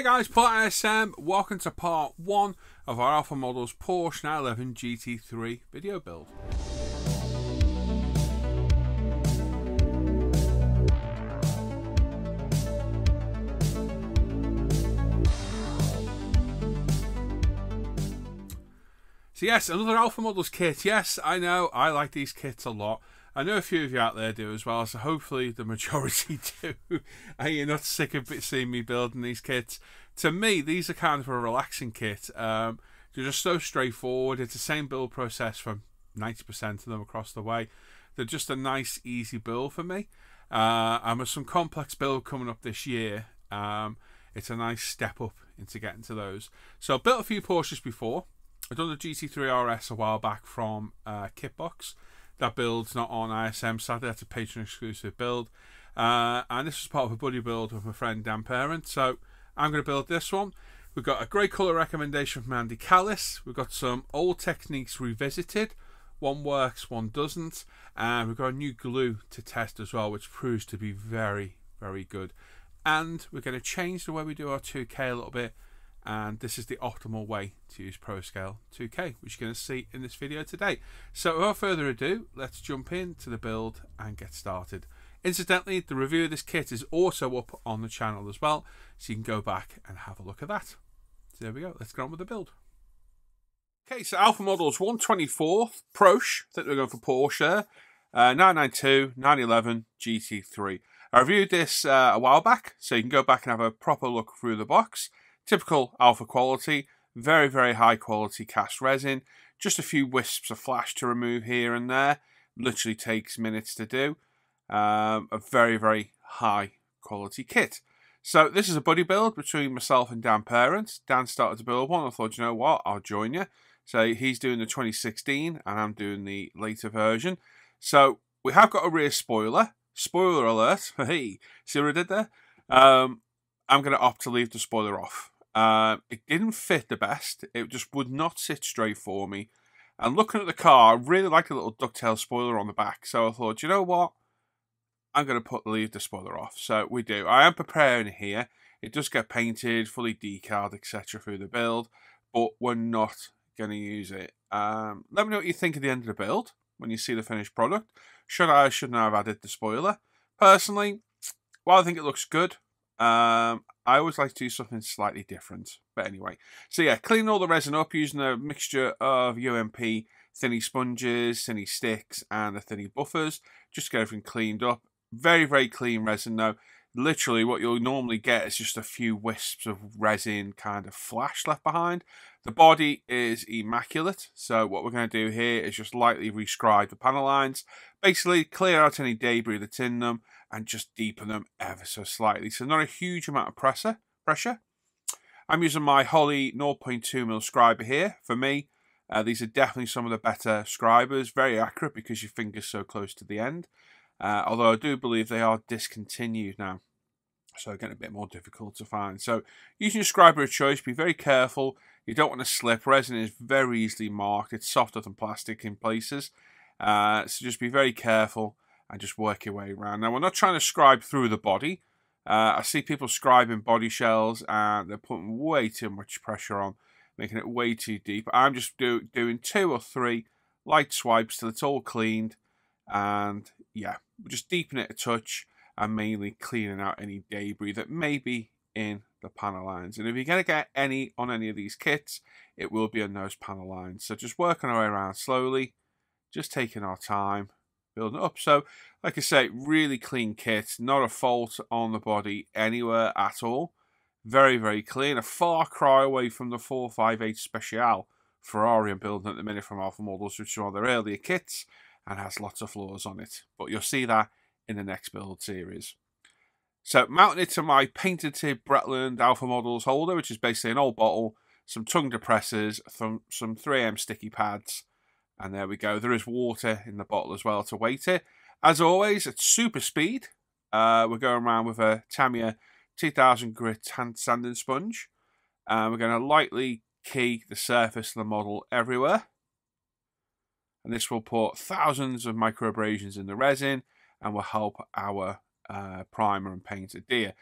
Hey guys, ProSM, welcome to part 1 of our Alpha Models Porsche 911 GT3 video build. So yes, another Alpha Models kit. Yes, I know, I like these kits a lot. I know a few of you out there do as well, so hopefully the majority do. And you're not sick of seeing me building these kits. To me, these are kind of a relaxing kit. They're just so straightforward. It's the same build process from 90% of them across the way. They're just a nice, easy build for me. And with some complex build coming up this year, it's a nice step up into getting to those. So I've built a few Porsches before. I've done the GT3 RS a while back from Kitbox. That build's not on ISM, sadly. That's a Patreon exclusive build. And this was part of a buddy build with my friend Dan Perrin. So I'm going to build this one. We've got a great colour recommendation from Andy Callis. We've got some old techniques revisited. One works, one doesn't. And we've got a new glue to test as well, which proves to be very, very good. And we're going to change the way we do our 2K a little bit. And this is the optimal way to use ProScale 2K, which you're going to see in this video today. So without further ado, let's jump into the build and get started. Incidentally, the review of this kit is also up on the channel as well, so you can go back and have a look at that. So there we go, let's get on with the build. Okay, so Alpha Models 124th Porsche, I think we're going for Porsche, 992, 911, GT3. I reviewed this a while back, so you can go back and have a proper look through the box. Typical Alpha quality, very, very high quality cast resin. Just a few wisps of flash to remove here and there. Literally takes minutes to do. A very, very high quality kit. So this is a buddy build between myself and Dan Perrin. Dan started to build one. I thought, you know what, I'll join you. So he's doing the 2016 and I'm doing the later version. So we have got a rear spoiler. Spoiler alert. Hey, see what I did there? I'm going to opt to leave the spoiler off. It didn't fit the best. It just would not sit straight for me. And looking at the car, I really like a little ducktail spoiler on the back. So I thought, you know what? I'm going to leave the spoiler off. So we do. I am preparing here. It does get painted, fully decaled, etc. through the build. But we're not going to use it. Let me know what you think at the end of the build when you see the finished product. Should I or shouldn't I have added the spoiler? Personally, while I think it looks good, I always like to do something slightly different, but anyway. So yeah, clean all the resin up using a mixture of UMP, thinny sponges, thinny sticks, and the thinny buffers. Just get everything cleaned up. Very, very clean resin though. Literally what you'll normally get is just a few wisps of resin kind of flash left behind. The body is immaculate. So what we're going to do here is just lightly rescribe the panel lines. Basically clear out any debris that's in them. And just deepen them ever so slightly. So not a huge amount of pressure. I'm using my Holley 0.2mm scriber here. For me, these are definitely some of the better scribers. Very accurate because your finger's so close to the end. Although I do believe they are discontinued now. So getting a bit more difficult to find. So using your scriber of choice, be very careful. You don't want to slip. Resin is very easily marked. It's softer than plastic in places. So just be very careful. And just work your way around. Now, we're not trying to scribe through the body. I see people scribing body shells and they're putting way too much pressure on, making it way too deep. I'm just doing 2 or 3 light swipes till it's all cleaned. And yeah, just deepening it a touch and mainly cleaning out any debris that may be in the panel lines. And if you're going to get any on any of these kits, it will be on those panel lines. So just working our way around slowly, just taking our time. Building up. So like I say, really clean kit, not a fault on the body anywhere at all. Very, very clean. A far cry away from the 458 Speciale Ferrari I'm building at the minute from Alpha Models, which are one of their earlier kits and has lots of flaws on it. But you'll see that in the next build series. So mounting it to my painted tip Bretland Alpha Models holder, which is basically an old bottle, some tongue depressors, some 3M sticky pads. And there we go. There is water in the bottle as well to weight it. As always, at super speed, we're going around with a Tamiya 2000 grit hand sanding sponge. We're going to lightly key the surface of the model everywhere. And this will put thousands of microabrasions in the resin and will help our primer and paint adhere.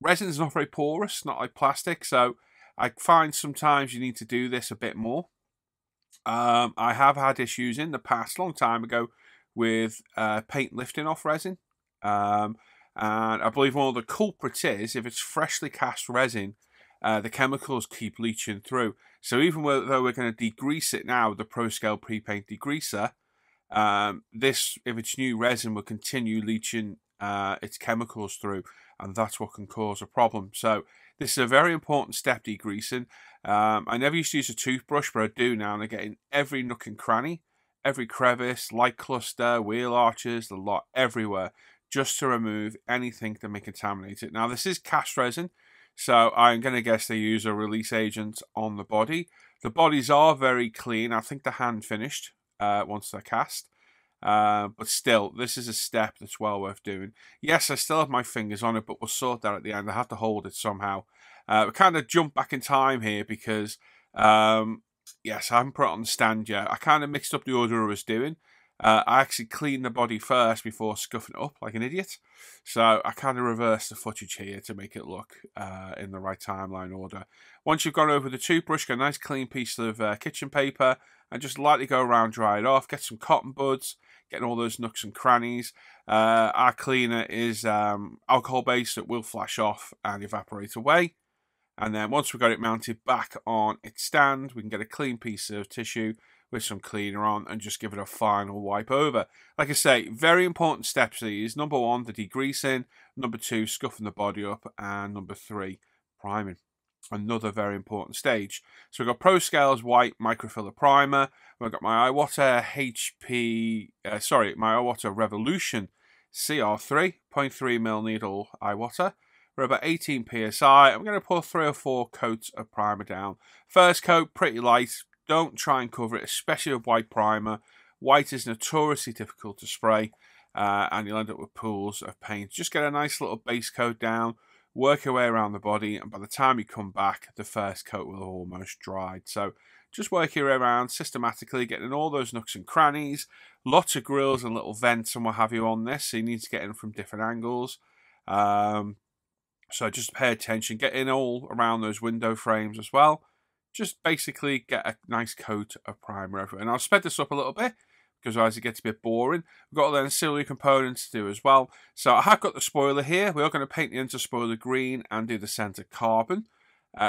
Resin's not very porous, not like plastic, so I find sometimes you need to do this a bit more. I have had issues in the past, long time ago, with paint lifting off resin. And I believe one of the culprits is, if it's freshly cast resin, the chemicals keep leaching through. So even though we're going to degrease it now with the ProScale Pre-Paint Degreaser, this, if it's new resin, will continue leaching its chemicals through, and that's what can cause a problem. So this is a very important step, degreasing. I never used to use a toothbrush, but I do now, and I get in every nook and cranny, every crevice, light cluster, wheel arches, the lot, everywhere, just to remove anything that may contaminate it. Now, this is cast resin, so I'm going to guess they use a release agent on the body. The bodies are very clean. I think they're hand finished once they're cast. But still, this is a step that's well worth doing. Yes, I still have my fingers on it, but we'll sort that at the end. I have to hold it somehow. We kind of jump back in time here because, yes, I haven't put it on the stand yet. I kind of mixed up the order I was doing. I actually cleaned the body first before scuffing it up like an idiot. So I kind of reversed the footage here to make it look in the right timeline order. Once you've gone over the toothbrush, get a nice clean piece of kitchen paper and just lightly go around, dry it off, get some cotton buds, getting all those nooks and crannies. Our cleaner is alcohol-based, that will flash off and evaporate away. And then once we've got it mounted back on its stand, we can get a clean piece of tissue with some cleaner on and just give it a final wipe over. Like I say, very important steps these. Number one, the degreasing. Number two, scuffing the body up. And number three, priming. Another very important stage. So we've got ProScale's white microfiller primer. We've got my Iwata Iwata Revolution CR3, 0.3mm needle Iwata. We're about 18 PSI. I'm going to pour 3 or 4 coats of primer down. First coat, pretty light. Don't try and cover it, especially with white primer. White is notoriously difficult to spray, and you'll end up with pools of paint. Just get a nice little base coat down, work your way around the body, and by the time you come back, the first coat will have almost dried. So just work your way around systematically, getting all those nooks and crannies, lots of grills and little vents and what have you on this, so you need to get in from different angles. So just pay attention, get in all around those window frames as well. Just basically get a nice coat of primer over it. And I'll sped this up a little bit because otherwise it gets a bit boring. We've got all the ancillary components to do as well. So I have got the spoiler here. We are going to paint the interspoiler green and do the centre carbon,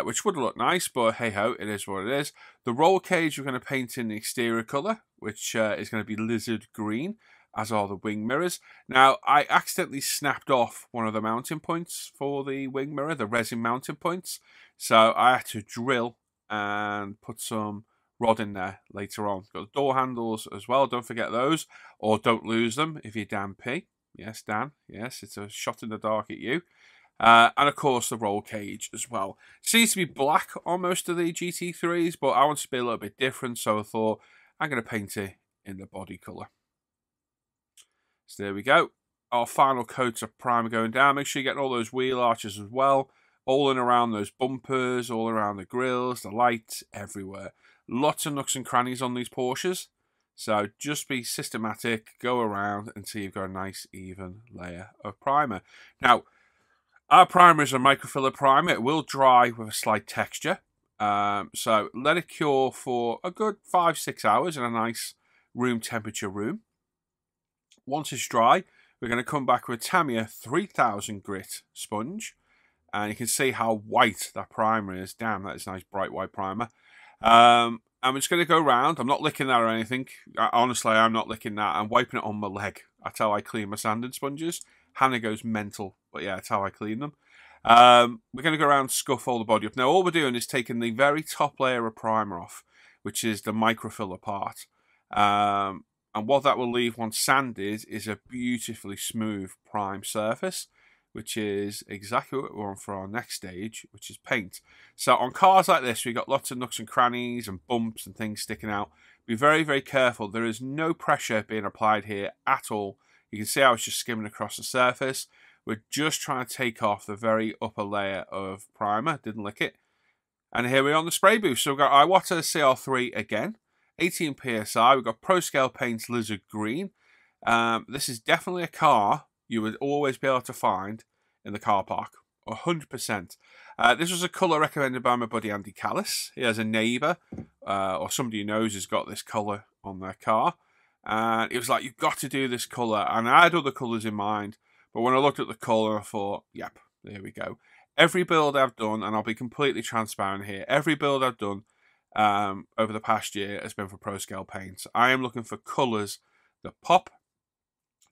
which would look nice, but hey-ho, it is what it is. The roll cage we're going to paint in the exterior colour, which is going to be lizard green, as are the wing mirrors. Now, I accidentally snapped off one of the mounting points for the wing mirror, the resin mounting points. So I had to drill and put some rod in there later on. Got the door handles as well, don't forget those, or don't lose them if you're Dan P. Yes, Dan, yes, it's a shot in the dark at you. And of course the roll cage as well. Seems to be black on most of the GT3s, but I want to be a little bit different, so I thought I'm going to paint it in the body colour. So there we go. Our final coat of primer going down. Make sure you get all those wheel arches as well. All in around those bumpers, all around the grills, the lights, everywhere. Lots of nooks and crannies on these Porsches. So just be systematic, go around until you've got a nice even layer of primer. Now, our primer is a microfiller primer. It will dry with a slight texture. So let it cure for a good 5-6 hours in a nice room temperature room. Once it's dry, we're going to come back with a Tamiya 3000 grit sponge. And you can see how white that primer is. Damn, that is nice, bright white primer. I'm just going to go round. I'm not licking that or anything. Honestly, I'm not licking that. I'm wiping it on my leg. That's how I clean my sanding sponges. Hannah goes mental. But yeah, that's how I clean them. We're going to go around and scuff all the body up. Now, all we're doing is taking the very top layer of primer off, which is the microfiller part. And what that will leave once sanded is a beautifully smooth prime surface, which is exactly what we're on for our next stage, which is paint. So on cars like this, we've got lots of nooks and crannies and bumps and things sticking out. Be very, very careful. There is no pressure being applied here at all. You can see I was just skimming across the surface. We're just trying to take off the very upper layer of primer. Didn't lick it. And here we are on the spray booth. So we've got Iwata CR3 again, 18 PSI. We've got ProScale Paints Lizard Green. This is definitely a car you would always be able to find in the car park. 100%. This was a colour recommended by my buddy Andy Callis. He has a neighbour or somebody he knows has got this colour on their car. And it was like, you've got to do this colour. And I had other colours in mind. But when I looked at the colour, I thought, yep, there we go. Every build I've done, and I'll be completely transparent here, every build I've done over the past year has been for ProScale Paints. I am looking for colours that pop,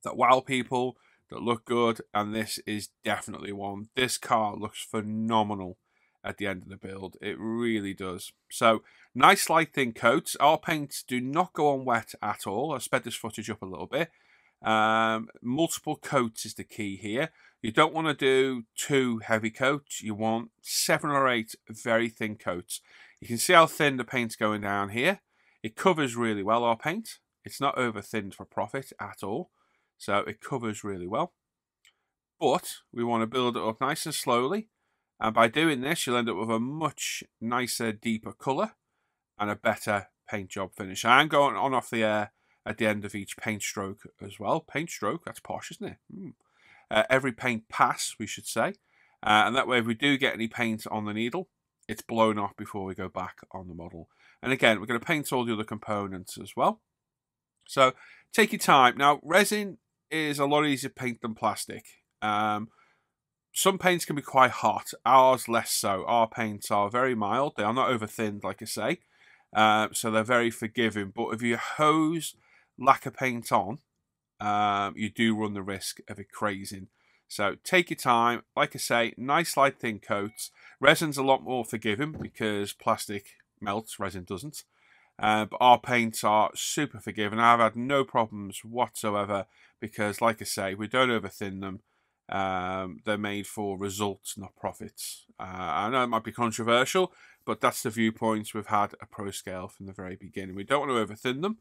that wow people, that look good, and this is definitely one. This car looks phenomenal at the end of the build. It really does. So, nice light thin coats. Our paints do not go on wet at all. I've sped this footage up a little bit. Multiple coats is the key here. You don't want to do 2 heavy coats. You want 7 or 8 very thin coats. You can see how thin the paint's going down here. It covers really well, our paint. It's not over thinned for profit at all. So it covers really well. But we want to build it up nice and slowly. And by doing this, you'll end up with a much nicer, deeper colour and a better paint job finish. I am going on off the air at the end of each paint stroke as well. Paint stroke, that's posh, isn't it? Every paint pass, we should say. And that way, if we do get any paint on the needle, it's blown off before we go back on the model. And again, we're going to paint all the other components as well. So take your time. Now, resin is a lot easier paint than plastic. Some paints can be quite hot, ours less so. Our paints are very mild, they are not over thinned like I say, so they're very forgiving. But if you hose lacquer paint on, you do run the risk of it crazing. So take your time, like I say, nice light thin coats. Resin's a lot more forgiving because plastic melts, resin doesn't. But our paints are super forgiving. I've had no problems whatsoever because, like I say, we don't over thin them. They're made for results, not profits. I know it might be controversial, but that's the viewpoints we've had at ProScale from the very beginning. We don't want to over thin them.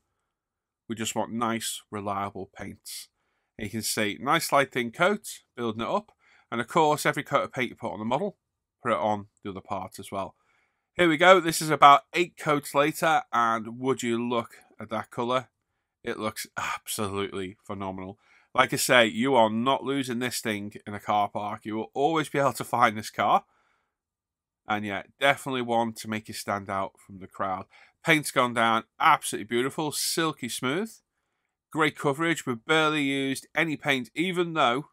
We just want nice, reliable paints. And you can see nice light thin coat, building it up. And of course, every coat of paint you put on the model, put it on the other part as well. Here we go. This is about 8 coats later, and would you look at that colour? It looks absolutely phenomenal. Like I say, you are not losing this thing in a car park. You will always be able to find this car. And yeah, definitely one to make you stand out from the crowd. Paint's gone down absolutely beautiful, silky smooth. Great coverage. We've barely used any paint, even though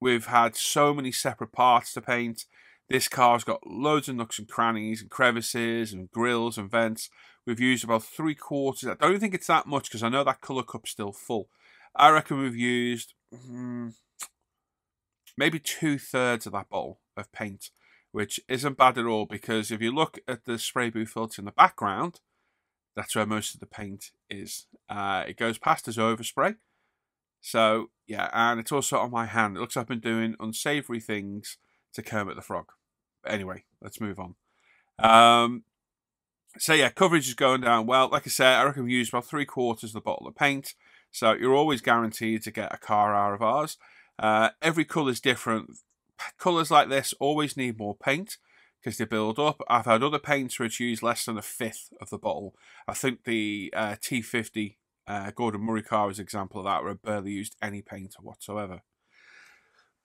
we've had so many separate parts to paint. This car's got loads of nooks and crannies and crevices and grills and vents. We've used about 3/4. I don't think it's that much because I know that colour cup's still full. I reckon we've used maybe 2/3 of that bottle of paint, which isn't bad at all because if you look at the spray booth filter in the background, that's where most of the paint is. It goes past as overspray. So, yeah, and it's also on my hand. It looks like I've been doing unsavoury things to Kermit the Frog. But anyway, let's move on. So yeah, coverage is going down well. Like I said, I reckon we used about 3/4 of the bottle of paint. So you're always guaranteed to get a car out of ours. Every colour is different. Colours like this always need more paint because they build up. I've had other paints which use less than 1/5 of the bottle. I think the T50 Gordon Murray car is an example of that where I barely used any paint whatsoever.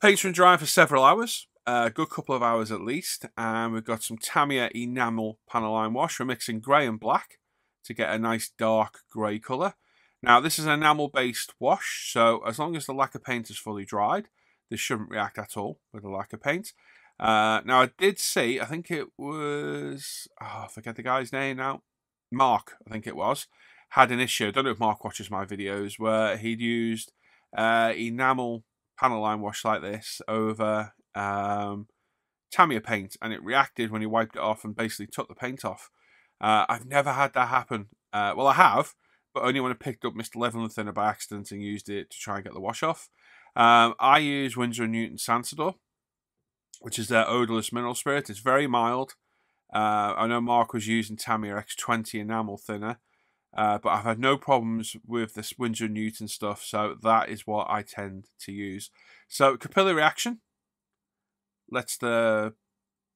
Paints been drying for several hours. A good couple of hours at least, and we've got some Tamiya enamel panel line wash. We're mixing grey and black to get a nice dark grey colour. Now this is an enamel based wash, so as long as the lacquer paint is fully dried, this shouldn't react at all with the lacquer paint. Now I did see, I think it was, I forget the guy's name now, Mark I think it was, had an issue. I don't know if Mark watches my videos, where he'd used enamel panel line wash like this over Tamiya paint, and it reacted when he wiped it off and basically took the paint off. I've never had that happen. Well, I have, but only when I picked up Mr. Leveling Thinner by accident and used it to try and get the wash off. I use Winsor Newton Sansador, which is their odorless mineral spirit. It's very mild. I know Mark was using Tamiya X20 enamel thinner, but I've had no problems with this Winsor Newton stuff, so that is what I tend to use. So capillary reaction lets the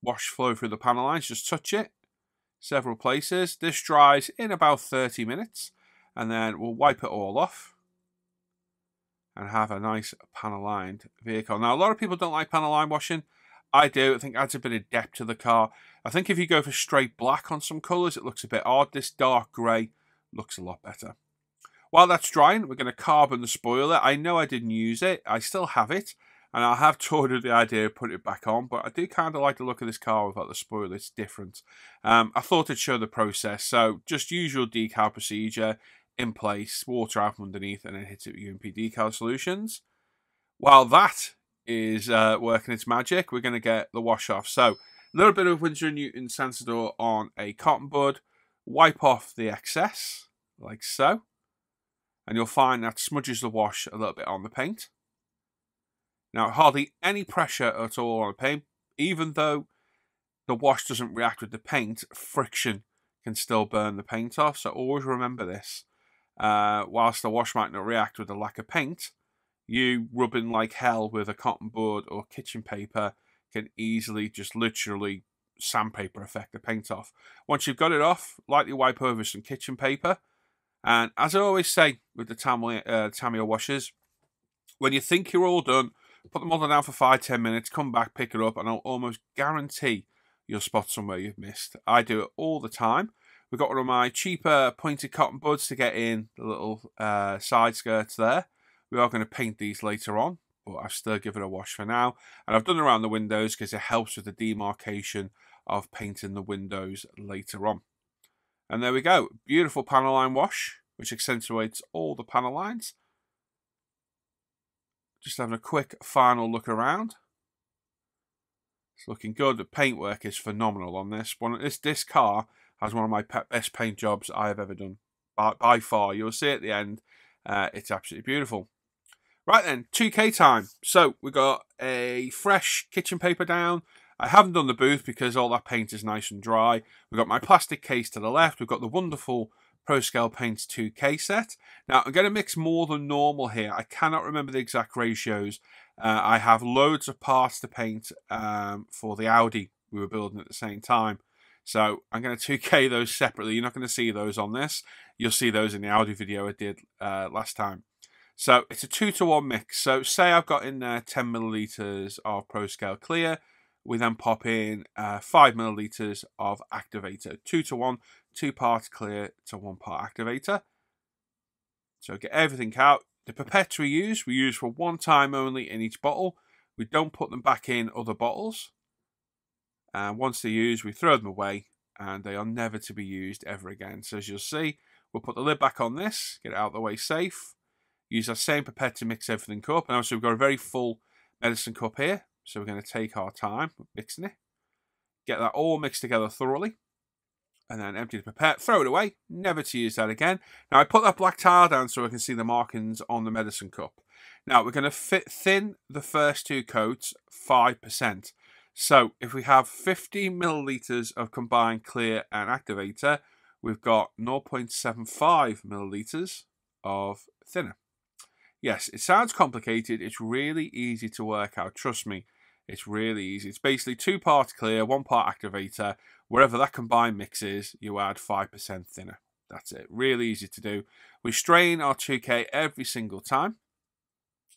wash flow through the panel lines. Just touch it several places. This dries in about 30 minutes, and then we'll wipe it all off. and have a nice panel lined vehicle. Now, a lot of people don't like panel line washing. I do. I think it adds a bit of depth to the car. I think if you go for straight black on some colours, it looks a bit odd. This dark grey looks a lot better. While that's drying, we're going to carbon the spoiler. I know I didn't use it. I still have it. And I have toyed with the idea of putting it back on. But I do kind of like the look of this car without the spoiler. It's different. I thought it'd show the process. So just usual decal procedure in place. Water out from underneath and then hit it with UMP decal solutions. While that is working its magic, we're going to get the wash off. So a little bit of Winsor Newton Sansador on a cotton bud. Wipe off the excess like so. And you'll find that smudges the wash a little bit on the paint. Now, hardly any pressure at all on the paint. Even though the wash doesn't react with the paint, friction can still burn the paint off. So always remember this. Whilst the wash might not react with the lack of paint, you rubbing like hell with a cotton bud or kitchen paper can easily just literally sandpaper effect the paint off. Once you've got it off, lightly wipe over some kitchen paper. And as I always say with the Tamiya washers, when you think you're all done, put the model down for 5-10 minutes, come back, pick it up, and I'll almost guarantee you'll spot somewhere you've missed. I do it all the time. We've got one of my cheaper pointed cotton buds to get in the little side skirts there. We are going to paint these later on, but I've still given it a wash for now. And I've done around the windows because it helps with the demarcation of painting the windows later on. And there we go. Beautiful panel line wash, which accentuates all the panel lines. Just having a quick final look around. It's looking good. The paintwork is phenomenal on this one. This car has one of my best paint jobs I have ever done, by far. You'll see at the end, it's absolutely beautiful. Right then, 2K time. So we got a fresh kitchen paper down. I haven't done the booth because all that paint is nice and dry. We've got my plastic case to the left. We've got the wonderful ProScale Paints 2K set. Now, I'm going to mix more than normal here. I cannot remember the exact ratios. I have loads of parts to paint for the Audi we were building at the same time. So I'm going to 2K those separately. You're not going to see those on this. You'll see those in the Audi video I did last time. So it's a 2-to-1 mix. So say I've got in there 10 milliliters of ProScale Clear. We then pop in 5 milliliters of activator. 2-to-1, 2 parts clear to 1 part activator. So get everything out. The pipettes we use for one time only in each bottle. We don't put them back in other bottles. And once they're used, we throw them away and they are never to be used ever again. So as you'll see, we'll put the lid back on this, get it out of the way safe. Use our same pipette to mix everything up. And also we've got a very full medicine cup here. So we're going to take our time mixing it, get that all mixed together thoroughly, and then empty the pipette, throw it away, never to use that again. Now I put that black tile down so I can see the markings on the medicine cup. Now we're going to thin the first two coats 5%. So if we have 50 milliliters of combined clear and activator, we've got 0.75 milliliters of thinner. Yes, it sounds complicated. It's really easy to work out. Trust me. It's really easy. It's basically 2 parts clear, 1 part activator. Wherever that combined mix is, you add 5% thinner. That's it. Really easy to do. We strain our 2K every single time.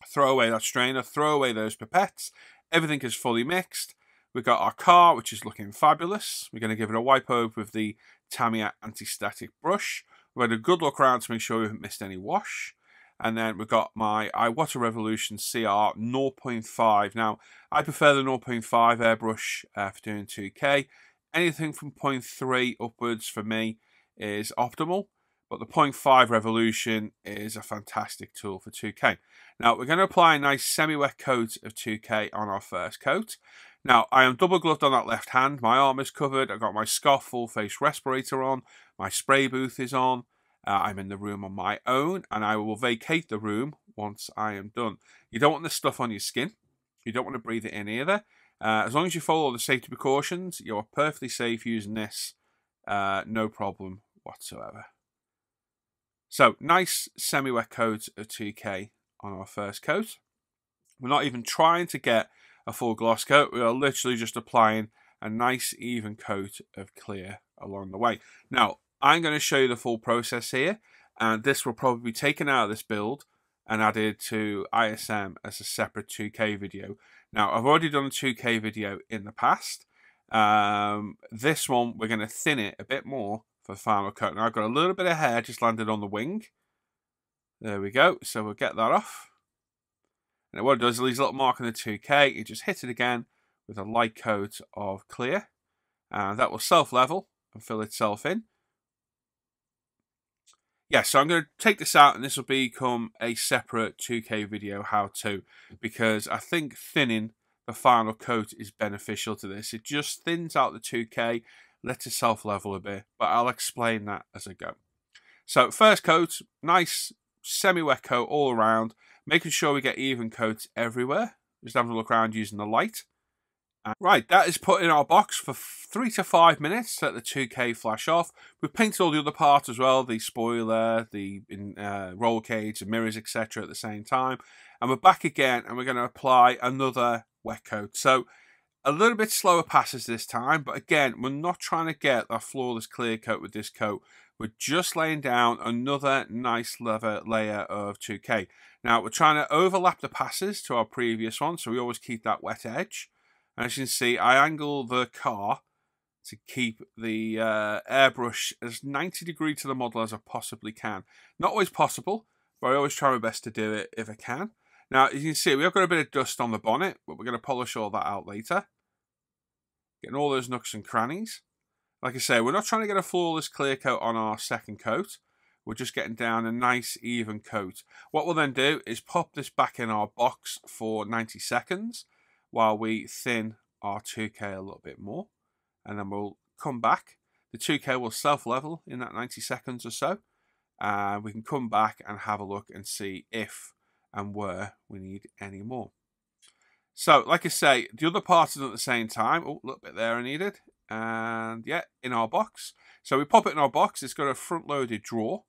Throw away that strainer. Throw away those pipettes. Everything is fully mixed. We've got our car, which is looking fabulous. We're going to give it a wipe over with the Tamiya anti-static brush. We've had a good look around to make sure we haven't missed any wash. And then we've got my Iwata Revolution CR 0.5. Now, I prefer the 0.5 airbrush for doing 2K. Anything from 0.3 upwards for me is optimal. But the 0.5 Revolution is a fantastic tool for 2K. Now, we're going to apply a nice semi-wet coat of 2K on our first coat. Now, I am double gloved on that left hand. My arm is covered. I've got my scarf full face respirator on. My spray booth is on. I'm in the room on my own, and I will vacate the room once I am done. You don't want this stuff on your skin. You don't want to breathe it in either. As long as you follow the safety precautions, you are perfectly safe using this. No problem whatsoever. So, nice semi-wet coat of 2K on our first coat. We're not even trying to get a full gloss coat. We are literally just applying a nice, even coat of clear along the way. Now, I'm going to show you the full process here, and this will probably be taken out of this build and added to ISM as a separate 2K video. Now, I've already done a 2K video in the past. This one, we're going to thin it a bit more for the final cut. Now, I've got a little bit of hair just landed on the wing. There we go. So we'll get that off. And what it does is it leaves a little mark on the 2K. You just hit it again with a light coat of clear. And that will self-level and fill itself in. Yeah, so I'm going to take this out and this will become a separate 2K video how-to, because I think thinning the final coat is beneficial to this. It just thins out the 2K, lets it self-level a bit, but I'll explain that as I go. So first coat, nice semi-wet coat all around, making sure we get even coats everywhere. Just having a look around using the light. Right, that is put in our box for 3 to 5 minutes, let the 2K flash off. We've painted all the other parts as well, the spoiler, the roll cage, the mirrors, etc. at the same time. And we're back again and we're going to apply another wet coat. So a little bit slower passes this time, but again, we're not trying to get a flawless clear coat with this coat. We're just laying down another nice layer of 2K. Now, we're trying to overlap the passes to our previous one, so we always keep that wet edge. As you can see, I angle the car to keep the airbrush as 90 degree to the model as I possibly can. Not always possible, but I always try my best to do it if I can. Now, as you can see, we have got a bit of dust on the bonnet, but we're going to polish all that out later. Getting all those nooks and crannies. Like I say, we're not trying to get a flawless clear coat on our second coat. We're just getting down a nice even coat. What we'll then do is pop this back in our box for 90 seconds. While we thin our 2K a little bit more, and then we'll come back. The 2K will self-level in that 90 seconds or so, and we can come back and have a look and see if and where we need any more. So, like I say, the other part is at the same time. Oh, a little bit there I needed, and yeah, in our box. So we pop it in our box. It's got a front-loaded drawer,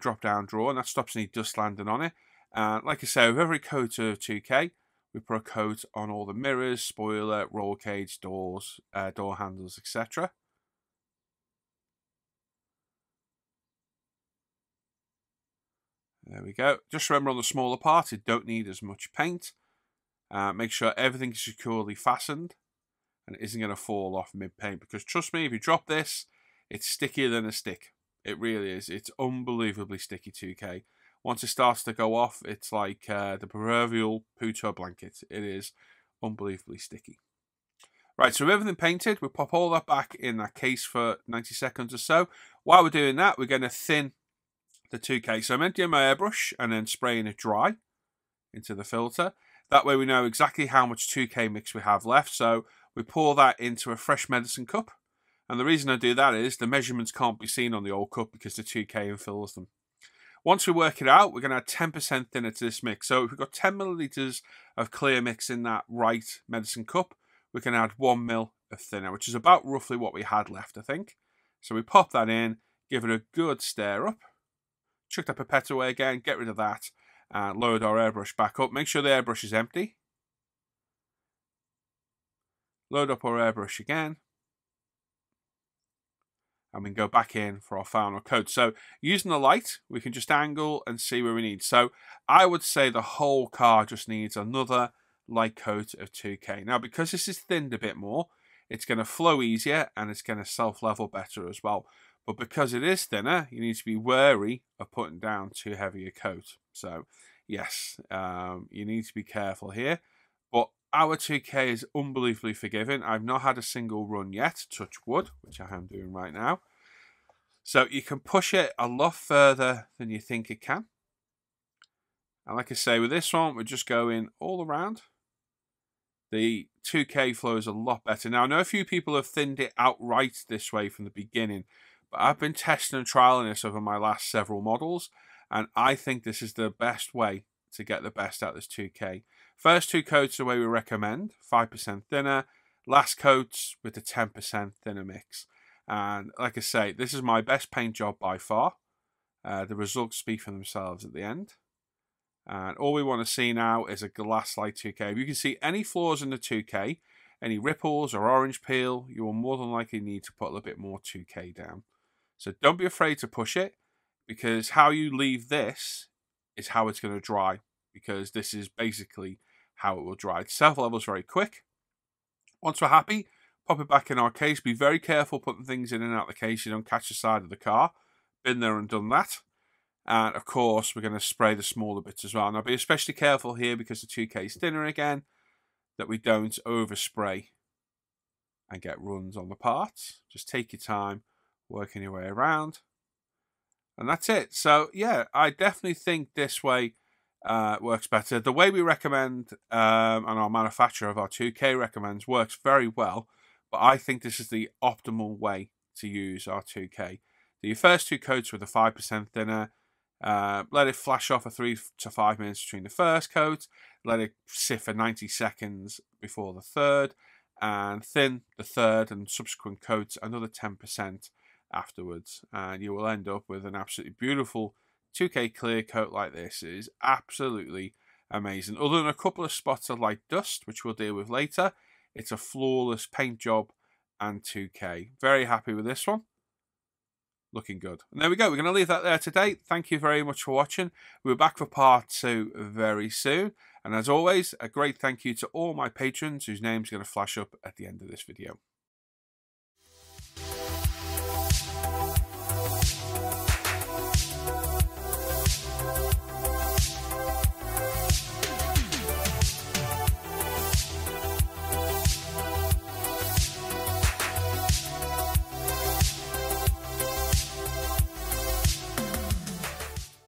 drop-down drawer, and that stops any dust landing on it. And like I say, with every coat of 2K, we put a coat on all the mirrors, spoiler, roll cage, doors, door handles, etc. There we go. Just remember on the smaller parts, you don't need as much paint. Make sure everything is securely fastened and it isn't going to fall off mid-paint. Because trust me, if you drop this, it's stickier than a stick. It really is. It's unbelievably sticky 2K. Once it starts to go off, it's like the proverbial poo to a blanket. It is unbelievably sticky. Right, so with everything painted, we pop all that back in that case for 90 seconds or so. While we're doing that, we're going to thin the 2K. So I'm emptying my airbrush and then spraying it dry into the filter. That way we know exactly how much 2K mix we have left. So we pour that into a fresh medicine cup. And the reason I do that is the measurements can't be seen on the old cup because the 2K infills them. Once we work it out, we're going to add 10% thinner to this mix. So if we've got 10 milliliters of clear mix in that right medicine cup, we can add 1 ml of thinner, which is about roughly what we had left, I think. So we pop that in, give it a good stir up, chuck that pipette away again, get rid of that, and load our airbrush back up. Make sure the airbrush is empty. Load up our airbrush again. And we can go back in for our final coat. So using the light, we can just angle and see where we need. So I would say the whole car just needs another light coat of 2K. Now, because this is thinned a bit more, it's going to flow easier and it's going to self-level better as well. But because it is thinner, you need to be wary of putting down too heavy a coat. So yes, you need to be careful here. But our 2K is unbelievably forgiving. I've not had a single run yet, touch wood, which I am doing right now. So you can push it a lot further than you think it can. And like I say, with this one, we're just going all around. The 2K flows a lot better. Now, I know a few people have thinned it outright this way from the beginning, but I've been testing and trialing this over my last several models, and I think this is the best way to get the best out of this 2K. First two coats the way we recommend, 5% thinner. Last coats with the 10% thinner mix. And like I say, this is my best paint job by far. The results speak for themselves at the end. And all we want to see now is a glass light 2K. If you can see any flaws in the 2K, any ripples or orange peel, you will more than likely need to put a little bit more 2K down. So don't be afraid to push it, because how you leave this is how it's going to dry, because this is basically how it will dry. The self levels very quick. Once we're happy, pop it back in our case. Be very careful putting things in and out of the case. You don't catch the side of the car. Been there and done that. And of course, we're going to spray the smaller bits as well. Now, be especially careful here, because the 2K's thinner again, that we don't overspray and get runs on the parts. Just take your time working your way around. And that's it. So, yeah, I definitely think this way works better. The way we recommend and our manufacturer of our 2K recommends works very well. But I think this is the optimal way to use our 2K. The first two coats were the 5% thinner. Let it flash off for 3 to 5 minutes between the first coat. Let it sit for 90 seconds before the third. And thin the third and subsequent coats another 10% afterwards, and you will end up with an absolutely beautiful 2K clear coat like this. It is absolutely amazing. Other than a couple of spots of light dust, which we'll deal with later, it's a flawless paint job and 2K. Very happy with this one. Looking good. And there we go. We're going to leave that there today. Thank you very much for watching. We're back for part 2 very soon. And as always, a great thank you to all my patrons whose names are going to flash up at the end of this video.